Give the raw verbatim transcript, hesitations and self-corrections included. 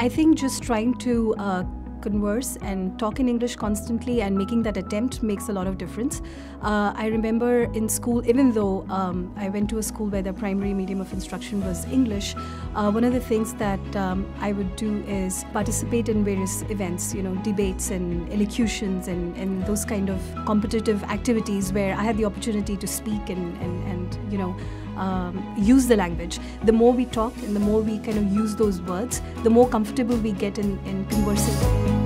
I think just trying to uh, converse and talk in English constantly and making that attempt makes a lot of difference. Uh, I remember in school, even though um, I went to a school where the primary medium of instruction was English, uh, one of the things that um, I would do is participate in various events, you know, debates and elocutions and, and those kind of competitive activities where I had the opportunity to speak and, and, and you know, Um, use the language. The more we talk and the more we kind of use those words, the more comfortable we get in, in conversing.